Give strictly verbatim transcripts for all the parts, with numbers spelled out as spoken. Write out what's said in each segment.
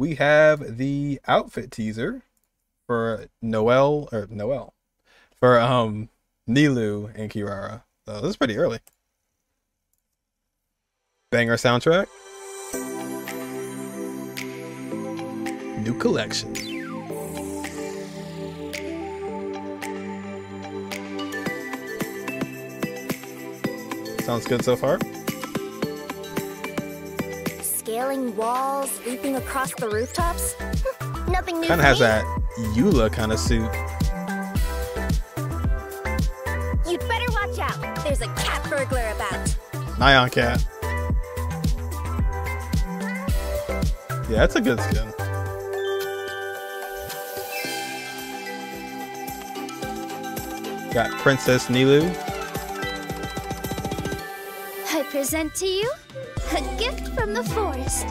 we have the outfit teaser for Noel or Noel for um Nilou and Kirara. So this is pretty early. Banger soundtrack. New collection. Sounds good so far. Scaling walls, leaping across the rooftops. Nothing new. Kind of has that Eula kind of suit. You'd better watch out. There's a cat burglar about. Nyan Cat. Yeah, that's a good skin. Got Princess Nilou. I present to you a gift from the forest.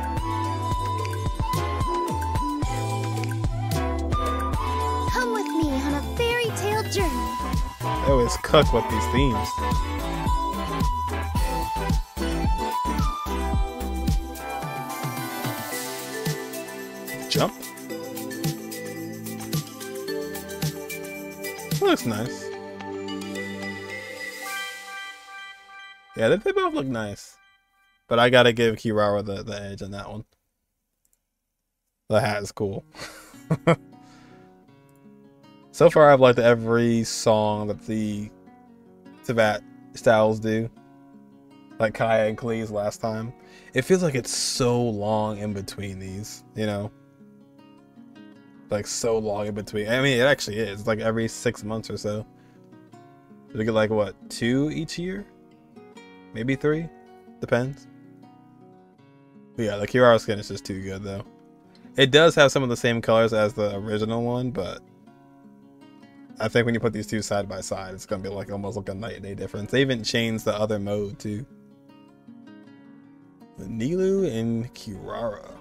Come with me on a fairy tale journey. I always cook with these themes. Jump. That looks nice. Yeah, they, they both look nice. But I gotta give Kirara the, the edge on that one. The hat is cool. So far, I've liked every song that the Teyvat styles do. Like Kaya and Klee's last time. It feels like it's so long in between these, you know? Like, so long in between. I mean, it actually is. It's like every six months or so. We get like, what, two each year? Maybe three, depends. But yeah, the Kirara skin is just too good though. It does have some of the same colors as the original one, but I think when you put these two side by side, it's gonna be like almost like a night and day difference. They even changed the other mode too. Nilou and Kirara.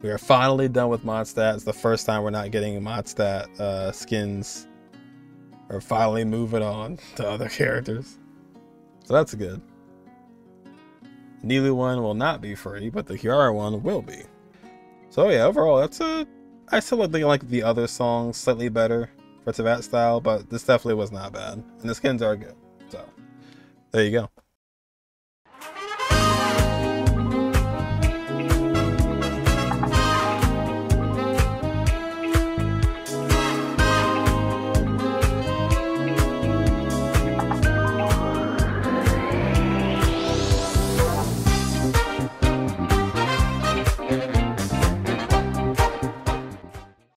We are finally done with mod stats. The first time we're not getting mod stat uh, skins. We're finally moving on to other characters. So that's good. Nilou one will not be free, but the Kirara one will be. So yeah, overall, that's a. I still think I like the other songs slightly better for Teyvat style, but this definitely was not bad, and the skins are good. So there you go.